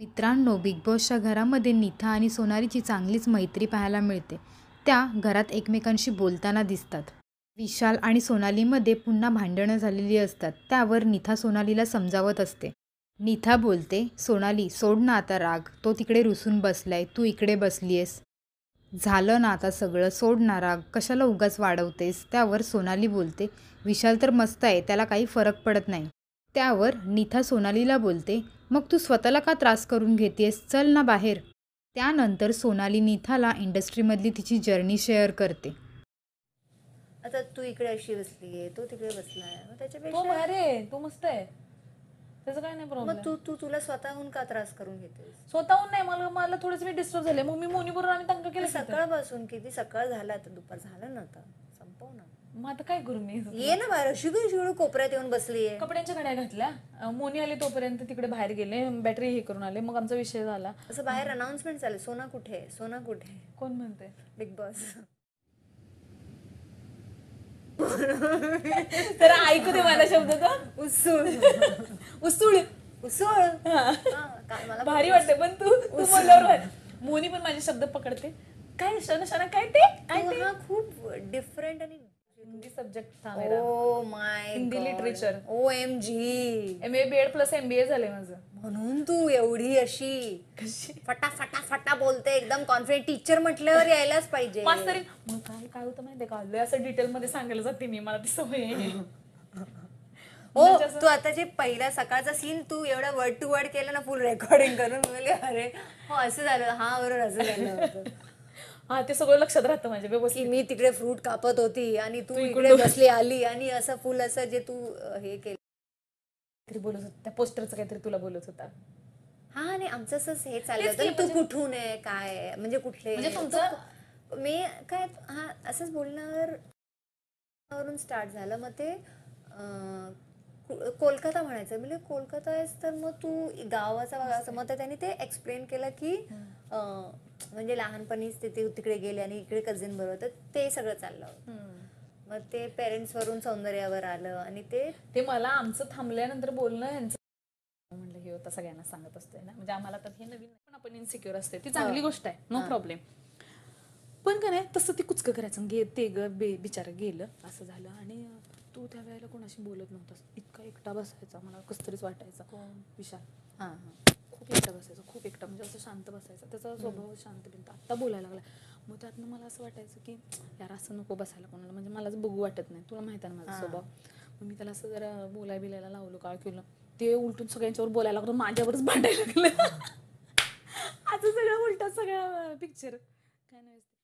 मित्रांनो, बिग बॉसच्या घरामध्ये नीथा आणि सोनालीची चांगलीच मैत्री पाहायला मिळते। त्या घरात एकमेकांशी बोलताना दिसतात। विशाल आणि सोनालीमध्ये पुन्हा भांडणं झालेली असतात। त्यावर नीथा सोनालीला समजावत असते। नीथा बोलते, सोनाली सोड ना आता राग, तो तिकडे रुसून बसलाय, तू इकडे बसलीयस, झालं ना आता सगळं, सोड ना राग, कशाला उगाच वाढवतेस। त्यावर सोनाली बोलते, विशाल तर मस्त आहे, त्याला काही फरक पडत नाही। त्यावर नीथा सोनालीला बोलते, मग तू स्वतःला का त्रास करून घेतेस, चल ना बाहेर। त्यानंतर सोनाली नीथाला इंडस्ट्रीमधली तिची जर्नी शेअर करते। आता तू इकडे अशी बसली आहे, तो तिकडे बसला आहे, त्याच्यापेक्षा तो भारी आहे, तो मस्त आहे, त्याचं काय नाही प्रॉब्लेम। मग तू तुला स्वतःहून का त्रास करून घेतेस? स्वतःहून नाही, मला थोडंसं मी डिस्टर्ब झाले, मग मी मोनी बरोबर आणि तंग केलं। सकाळपासून किती सकाळ झाला, आता दुपार झालं ना, आता संपव ना। मग आता काय करू मी? ये ना बाहेर, शिगून शिगून कोपऱ्यात येऊन बसली आहे, कपड्यांच्या घड्या घातल्या, मोनी आली तोपर्यंत तिकडे बाहेर गेले, बॅटरी हे करून आले, मग आमचा विषय झाला। असं बाहेर अनाउन्समेंट झाले, सोना कुठे आहे, सोना कुठे आहे, कोण म्हणते बिग बॉस। तर ऐकू दे मला शब्द, का उसळ उसळ उसळ भारी वाटते, पण तू बोलल्यावर मोनी पण माझे शब्द पकडते। काय शना शना काय ते काय खूप डिफरंट आणि हिंदी सब्जेक्ट था मेरा। Oh my god, Hindi literature, OMG, MA BEd plus MBA झाले माझं। म्हणून तू एवढी अशी कशी फटाफटा बोलते, एकदम कॉन्फिडंट, टीचर म्हटल्यावर यायलाच पाहिजे। मास्तरी मग काय काय होतं माहिती का, लय असं डिटेल मध्ये सांगायला जाते मी, मला ती सवय आहे। ओ तू आता जे पहिला सकाळचा सीन तू एवढा वर्ड टू वर्ड केला ना, फुल रेकॉर्डिंग करून, म्हणजे अरे हो असं झालं, हा बरोबर असं झालं, हा ते सगळं लक्षात राहतं माझ्या व्यवस्थित। मी तिकडे फ्रूट कापत होती आणि तू इकडे बसली आली, आणि असं फुल असं जे तू हे केलं तरी बोलत होता, त्या पोस्टरचं काहीतरी तुला बोलत होता। हा आणि आमचं असंच हे चाललं, तर तू कुठून आहे, काय म्हणजे कुठले, म्हणजे तुमचं मी काय, हा असंच बोलण्यावरून स्टार्ट झालं। मग ते कोलकाता म्हणायचं, म्हणजे कोलकाता आहेस तर मग तू गावाचा बघायचं। मग त्याने ते एक्सप्लेन केलं की म्हणजे लहानपणीच ते तिकडे गेले आणि इकडे कझिन बरोबर, तर ते सगळं चाललं होतं। मग ते पेरेंट्स वरून सौंदर्यावर आलं, आणि ते ते मला आमचं थांबल्यानंतर बोलणं यांचं, म्हणलं हे होतं सगळ्यांना सांगत असते ना, म्हणजे आम्हाला तर हे नवीन पण आपण इनसिक्युअर असते, ती चांगली गोष्ट आहे, नो प्रॉब्लेम। पण का नाही तसं ते कुचकं करायचं, गे ते बिचारं गेलं असं झालं, आणि तू त्या वेळेला कोणाशी बोलत नव्हतास, इतका एकटा बसायचा, मला कसं तरीच वाटायचं। कोण? विशाल। हां हां, खूप एकटा बसायचा, खूप एकटा म्हणजे असं शांत बसायचा, त्याचा स्वभाव शांत बिंत। आत्ता बोलायला लागला, मग त्यातनं मला असं वाटायचं की यार असं नको बसायला कोणाला, म्हणजे मलाच बघू वाटत नाही, तुला माहिती आहे माझा स्वभाव। मग मी त्याला असं जरा बोलायला बिलायला लावलो, काळ केलं, ते उलटून सगळ्यांच्यावर बोलायला लागलं, माझ्यावरच भांडायला लागलं। आता सगळं उलटा सगळा पिक्चर काय नाही।